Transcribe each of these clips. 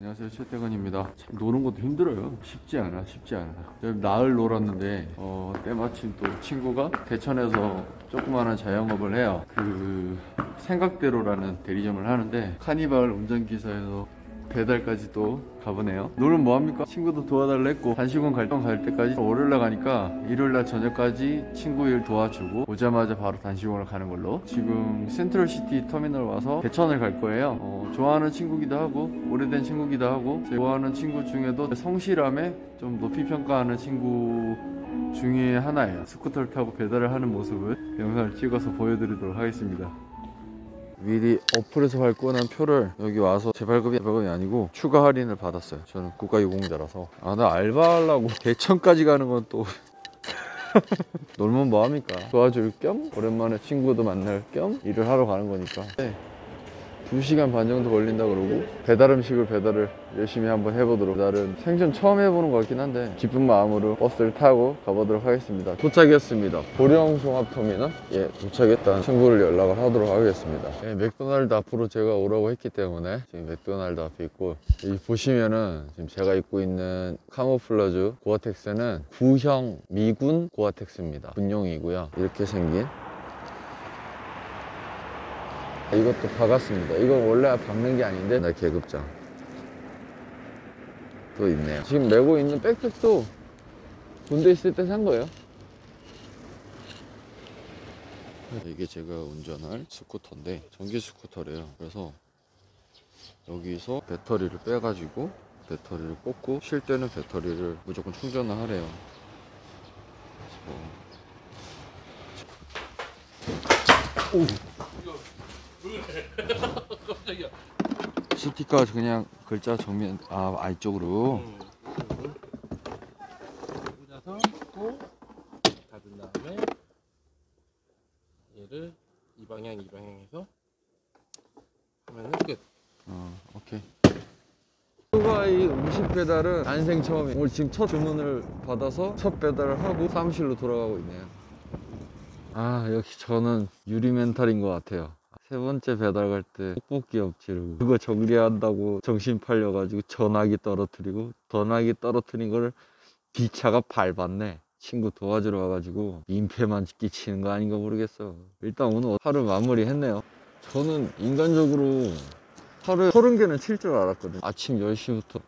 안녕하세요, 최태근입니다. 참 노는 것도 힘들어요. 쉽지 않아. 나흘 놀았는데 때마침 또 친구가 대천에서 조그마한 자영업을 해요. 그 생각대로라는 대리점을 하는데 카니발 운전기사에서 배달까지 또 가보네요. 놀면 뭐합니까? 친구도 도와달라 했고 단식원 갈 때까지 월요일날 가니까 일요일날 저녁까지 친구 일 도와주고 오자마자 바로 단식원을 가는 걸로. 지금 센트럴시티 터미널 와서 대천을 갈 거예요. 좋아하는 친구기도 하고 오래된 친구기도 하고 좋아하는 친구 중에도 성실함에 좀 높이 평가하는 친구 중에 하나예요. 스쿠터를 타고 배달을 하는 모습을 영상을 찍어서 보여드리도록 하겠습니다. 미리 어플에서 발권한 표를 여기 와서 재발급이 아니고 추가 할인을 받았어요. 저는 국가유공자라서. 아, 나 알바하려고 대천까지 가는 건 또 놀면 뭐합니까? 도와줄 겸 오랜만에 친구도 만날 겸 일을 하러 가는 거니까. 네. 2시간 반 정도 걸린다 그러고 배달을 열심히 한번 해보도록. 배달은 생전 처음 해보는 것 같긴 한데 기쁜 마음으로 버스를 타고 가보도록 하겠습니다. 도착했습니다. 보령종합터미널? 예, 도착했다는 친구를 연락을 하도록 하겠습니다. 예, 맥도날드 앞으로 제가 오라고 했기 때문에 지금 맥도날드 앞에 있고, 여기 보시면은 지금 제가 입고 있는 카모플라주 고아텍스는 구형 미군 고아텍스입니다. 군용이고요. 이렇게 생긴 이것도 박았습니다. 이건 원래 박는 게 아닌데 나 계급장 또 있네요. 지금 메고 있는 백팩도 군대 있을 때 산 거예요. 이게 제가 운전할 스쿠터인데 전기 스쿠터래요. 그래서 여기서 배터리를 빼가지고 배터리를 꽂고 쉴 때는 배터리를 무조건 충전을 하래요. 오. 깜짝이야. 스티커 그냥 글자 정면 안쪽으로. 꽂아서 꽂고 닫은 다음에 얘를 이 방향에서 하면은 끝. 오케이. 후바이 음식 배달은 난생 처음이에요. 오늘 지금 첫 주문을 받아서 첫 배달을 하고 사무실로 돌아가고 있네요. 아, 역시 저는 유리 멘탈인 것 같아요. 세 번째 배달 갈 때 떡볶이 엎치르고 그거 정리한다고 정신 팔려가지고 전화기 떨어뜨리고, 전화기 떨어뜨린 거를 기차가 밟았네. 친구 도와주러 와가지고 민폐만 끼치는 거 아닌가 모르겠어. 일단 오늘 하루 마무리 했네요. 저는 인간적으로 하루에 30개는 칠 줄 알았거든요. 아침 10시부터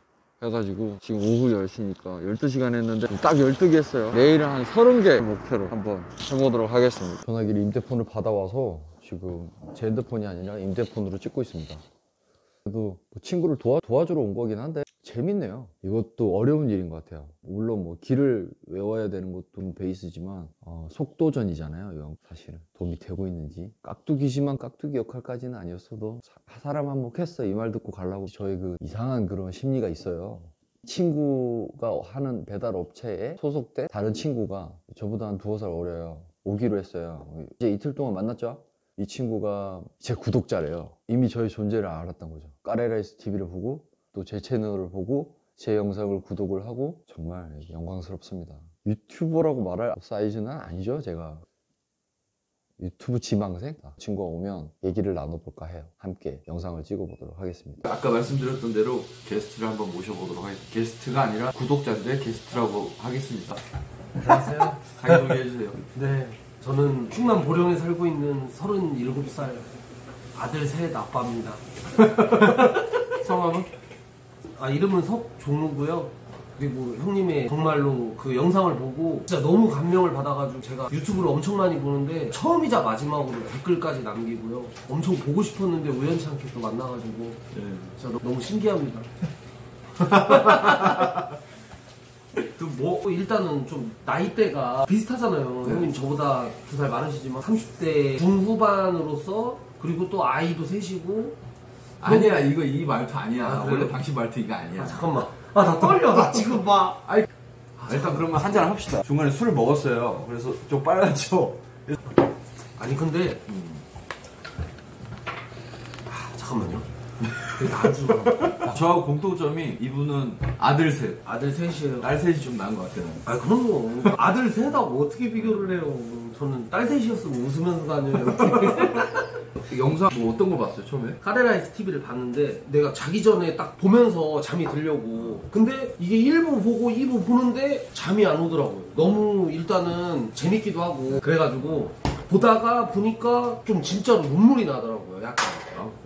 해가지고 지금 오후 10시니까 12시간 했는데 딱 12개 했어요. 내일은 한 30개 목표로 한번 해보도록 하겠습니다. 전화기를 임대폰을 받아와서 지금 제 핸드폰이 아니라 임대폰으로 찍고 있습니다. 그래도 친구를 도와주러 온 거긴 한데 재밌네요. 이것도 어려운 일인 것 같아요. 물론 뭐 길을 외워야 되는 것도 베이스지만 속도전이잖아요. 이건 사실은 도움이 되고 있는지. 깍두기지만 깍두기 역할까지는 아니었어도 사람 한몫했어 이 말 듣고 가려고. 저의 그 이상한 그런 심리가 있어요. 친구가 하는 배달 업체에 소속된 다른 친구가 저보다 한 2~5살 어려요. 오기로 했어요. 이제 이틀 동안 만났죠. 이 친구가 제 구독자래요. 이미 저의 존재를 알았던 거죠. 까레라이스 TV를 보고 또 제 채널을 보고 제 영상을 구독을 하고 정말 영광스럽습니다. 유튜버라고 말할 사이즈는 아니죠. 제가 유튜브 지망생? 친구가 오면 얘기를 나눠볼까 해요. 함께 영상을 찍어보도록 하겠습니다. 아까 말씀드렸던 대로 게스트를 한번 모셔보도록 하겠습니다. 게스트가 아니라 구독자인데 게스트라고 하겠습니다. 안녕하세요. 자기 소개해주세요. 네. 저는 충남 보령에 살고 있는 37살 아들 셋 아빠입니다. 성함은? 이름은 석종우고요. 그리고 형님의 정말로 그 영상을 보고 진짜 너무 감명을 받아가지고 제가 유튜브를 엄청 많이 보는데 처음이자 마지막으로 댓글까지 남기고요. 엄청 보고 싶었는데 우연치 않게 또 만나가지고 진짜 너무 신기합니다. 일단은 좀 나이대가 비슷하잖아요. 네. 형님 저보다 2살 많으시지만 30대 중후반으로서, 그리고 또 아이도 셋이고. 아니야, 이거 이 말투 아니야. 원래 당신 말투 이거 아니야. 잠깐만. 나 떨려. 나 지금 막. 일단 그러면 한잔 합시다. 중간에 술을 먹었어요. 그래서 좀 빨랐죠. 아니 근데 잠깐만요. 저하고 공통점이 이분은 아들 셋이에요. 딸 셋이 좀 나은 것 같아요. 그런 거. 아들 셋하고 어떻게 비교를 해요. 저는 딸 셋이었으면 웃으면서 다녀요. 그 영상 뭐 어떤 거 봤어요 처음에? 카레라이스 TV를 봤는데 내가 자기 전에 딱 보면서 잠이 들려고, 근데 이게 1부 보고 2부 보는데 잠이 안 오더라고요. 너무 일단은 재밌기도 하고 그래가지고 보다가 보니까 좀 진짜로 눈물이 나더라고요 약간.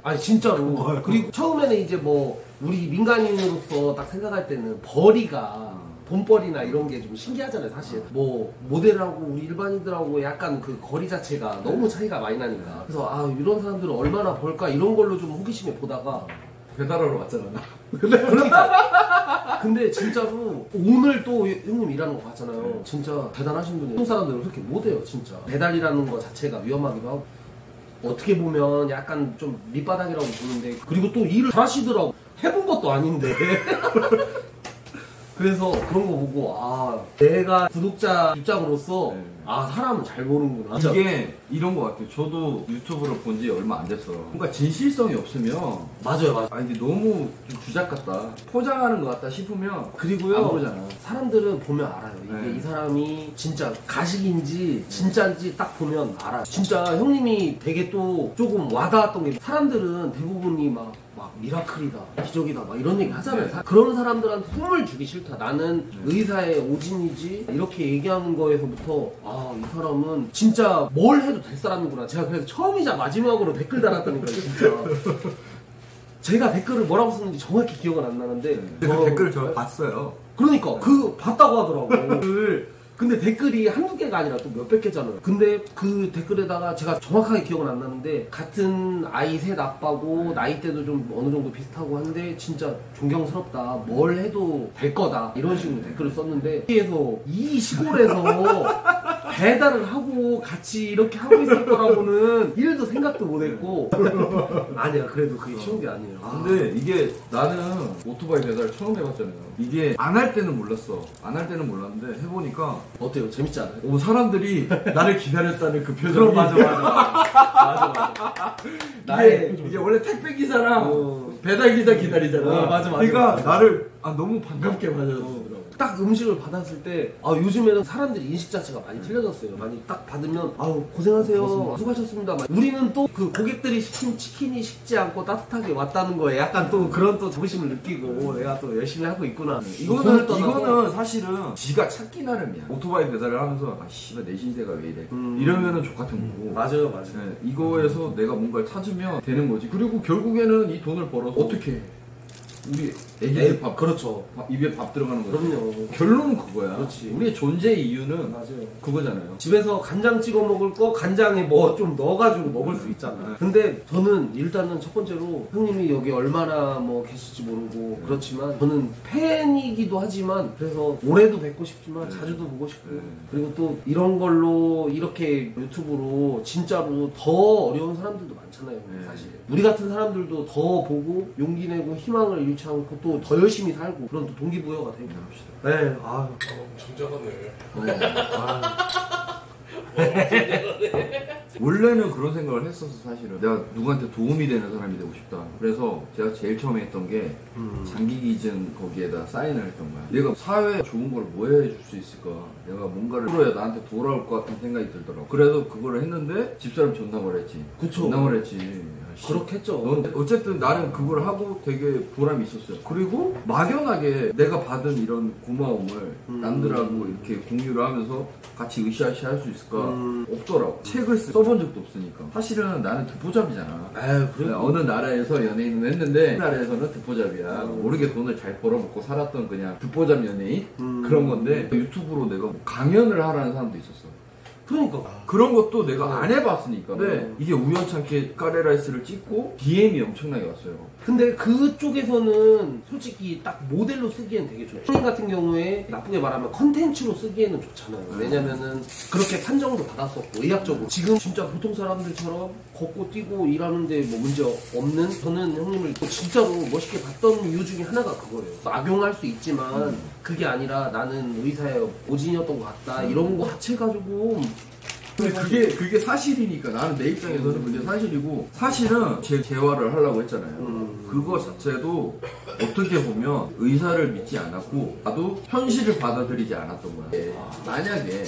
아니 진짜로. 그리고 처음에는 이제 뭐 우리 민간인으로서 딱 생각할 때는 벌이가 돈벌이나 이런 게 좀 신기하잖아요 사실. 뭐 모델하고 우리 일반인들하고 약간 그 거리 자체가 너무 차이가 많이 나니까. 그래서 아 이런 사람들은 얼마나 벌까 이런 걸로 좀 호기심에 보다가 배달하러 왔잖아 나. 근데 진짜로 오늘 또 형님 일하는 거 봤잖아요. 진짜 대단하신 분이에요. 한국 사람들은 그렇게 못해요 진짜. 배달이라는 거 자체가 위험하기도 하고 어떻게 보면 약간 좀 밑바닥이라고 보는데, 그리고 또 일을 잘 하시더라고. 해본 것도 아닌데. 그래서 그런 거 보고 아 내가 구독자 입장으로서 네. 아 사람은 잘 보는구나. 이게 이런 거 같아요. 저도 유튜브를 본 지 얼마 안 됐어요. 뭔가 진실성이 없으면 맞아요 맞아요. 아니 근데 너무 좀 주작 같다, 포장하는 것 같다 싶으면 그리고요 안 보잖아요. 사람들은 보면 알아요 이게 네. 이 사람이 진짜 가식인지 진짜인지 딱 보면 알아요. 진짜 형님이 되게 또 조금 와닿았던 게, 사람들은 대부분이 막 미라클이다 기적이다 막 이런 얘기 하잖아요. 네. 그런 사람들한테 힘을 주기 싫다, 나는 네. 의사의 오진이지 이렇게 얘기하는 거에서부터 아 이 사람은 진짜 뭘 해도 될 사람이구나. 제가 그래서 처음이자 마지막으로 댓글 달았다니까요 진짜. 제가 댓글을 뭐라고 썼는지 정확히 기억은 안 나는데 그 댓글을 저 봤어요. 그러니까 그 봤다고 하더라고. 근데 댓글이 한두 개가 아니라 또 몇백 개잖아요. 근데 그 댓글에다가 제가 정확하게 기억은 안 나는데 같은 아이 셋 아빠고 나이대도 좀 어느 정도 비슷하고 한데 진짜 존경스럽다, 뭘 해도 될 거다 이런 식으로 댓글을 썼는데, 여기에서 이 시골에서 배달을 하고 같이 이렇게 하고 있을 거라고는 일도 생각도 못 했고. 아니야 그래도 그게 쉬운 게 아니에요. 근데 이게 나는 오토바이 배달 처음 해봤잖아요. 이게 안 할 때는 몰랐어. 안 할 때는 몰랐는데 해보니까 어때요? 재밌지 않아요? 오, 사람들이 나를 기다렸다는 그 표정이. 맞아 맞아 맞아. 나의 이게 원래 택배 기사랑 배달 기사 기다리잖아. 맞아 맞아. 그러니까 맞아. 나를 아 너무 반갑게 맞아주더라고. 딱 음식을 받았을 때 아 요즘에는 사람들이 인식 자체가 많이 틀려졌어요. 많이 딱 받으면 아우 고생하세요 수고하셨습니다. 우리는 또 그 고객들이 시킨 치킨이 식지 않고 따뜻하게 왔다는 거에 약간 또 그런 또 자부심을 느끼고 내가 또 열심히 하고 있구나. 이거는 사실은 지가 찾기 나름이야. 오토바이 배달을 하면서 아 씨발 내 신세가 왜 이래 이러면은 족같은 거고. 맞아요 맞아요. 네, 이거에서 내가 뭔가를 찾으면 되는 거지. 그리고 결국에는 이 돈을 벌어서 어떻게 해? 우리 애기들 밥, 그렇죠. 입에 밥 들어가는 거죠. 그럼요. 결론은 그거야. 그렇지. 우리의 존재의 이유는 맞아요. 그거잖아요. 집에서 간장 찍어 먹을 거 간장에 뭐 좀 넣어가지고 먹을 수 있잖아. 네. 근데 저는 일단은 첫 번째로 형님이 여기 얼마나 뭐 계실지 모르고 네. 그렇지만 저는 팬이기도 하지만 그래서 올해도 뵙고 싶지만 네. 자주도 보고 싶고 네. 그리고 또 이런 걸로 이렇게 유튜브로 진짜로 더 어려운 사람들도 많잖아요. 네. 사실 우리 같은 사람들도 더 보고 용기 내고 희망을 잃지 않고 또 더 열심히 살고 그런 또 동기부여가 되게 합시다. 네. 아, 정작하네. 원래는 그런 생각을 했었어 사실은. 내가 누구한테 도움이 되는 사람이 되고 싶다. 그래서 제가 제일 처음에 했던 게 장기기증 거기에다 사인을 했던 거야. 내가 사회에 좋은 걸 뭐 해줄 수 있을까, 내가 뭔가를 풀어야 나한테 돌아올 것 같은 생각이 들더라고. 그래서 그거를 했는데 집사람 존나을 했지. 그쵸. 존나을 했지. 그렇겠죠. 넌 어쨌든 나는 그걸 하고 되게 보람이 있었어요. 그리고 막연하게 내가 받은 이런 고마움을 남들하고 이렇게 공유를 하면서 같이 으쌰으쌰 할 수 있을까? 없더라고. 책을 써본 적도 없으니까. 사실은 나는 듣보잡이잖아. 에휴, 그래. 어느 나라에서 연예인은 했는데 그 나라에서는 듣보잡이야. 모르게 돈을 잘 벌어먹고 살았던 그냥 듣보잡 연예인? 그런 건데 유튜브로 내가 뭐 강연을 하라는 사람도 있었어. 그러니까 그런 것도 내가 안 해봤으니까. 네. 이게 우연찮게 카레라이스를 찍고 DM이 엄청나게 왔어요. 근데 그쪽에서는 솔직히 딱 모델로 쓰기엔 되게 좋아요. 형님 같은 경우에 나쁘게 말하면 컨텐츠로 쓰기에는 좋잖아요. 왜냐면은 그렇게 판정도 받았었고 의학적으로. 지금 진짜 보통 사람들처럼 걷고 뛰고 일하는데 뭐 문제 없는, 저는 형님을 진짜로 멋있게 봤던 이유 중에 하나가 그거예요. 악용할 수 있지만 그게 아니라 나는 의사의 오진이었던 것 같다 이런 거 자체가 조금. 근데 그게 사실이니까. 나는 내 입장에서는 그게 사실이고, 사실은 제 재활을 하려고 했잖아요. 그거 자체도 어떻게 보면 의사를 믿지 않았고 나도 현실을 받아들이지 않았던 거야. 만약에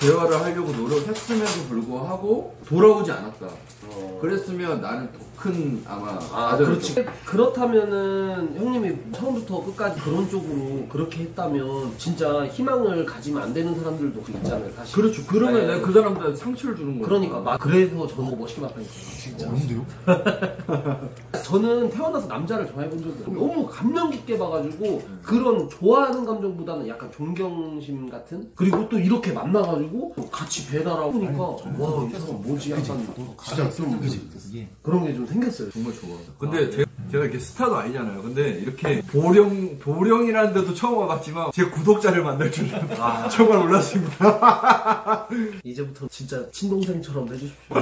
대화를 하려고 노력했음에도 불구하고 돌아오지 않았다. 그랬으면 나는 더 큰 아마 그렇지. 그렇다면은 형님이 처음부터 끝까지 그런 쪽으로 그렇게 했다면 진짜 희망을 가지면 안 되는 사람들도 있잖아요. 사실. 그렇죠. 그러면 내가 그 사람들한테 상처를 주는 거야. 그러니까 막 그래서 저는 멋있게 봤다니까 진짜. 뭔데요? 저는 태어나서 남자를 좋아해본 적이 없어요. 너무 감명 깊게 봐가지고 그런 좋아하는 감정보다는 약간 존경심 같은. 그리고 또 이렇게 만나가지고 같이 배달하고 보니까 와 이 사람 뭐지 약간 진짜 좀 그런 게 좀 생겼어요. 정말 좋아. 근데 제가 이렇게 스타도 아니잖아요. 근데 이렇게 보령이라는 데도 처음 와봤지만 제 구독자를 만날 줄은 정말 몰랐습니다. 이제부터 진짜 친동생처럼 해주십시오.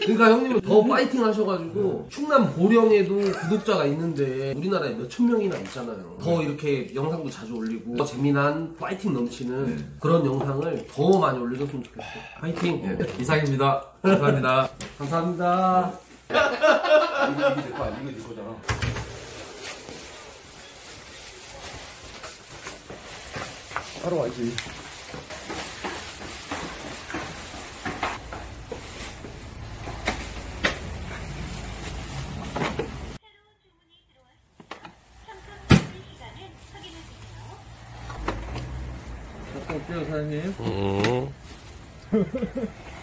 그러니까 형님은 더 파이팅 하셔가지고 충남 보령에도 구독자가 있는데 우리나라에 몇천 명이나 있잖아요. 더 이렇게 영상도 자주 올리고 더 재미난 파이팅 넘치는 그런 영상을 더 많이 올려줬으면 좋겠어요. 파이팅! 네. 이상입니다. 감사합니다. 감사합니다. 이거 내 거야. 이거 내 거잖아. 바로 와야지. 어때요 사장님?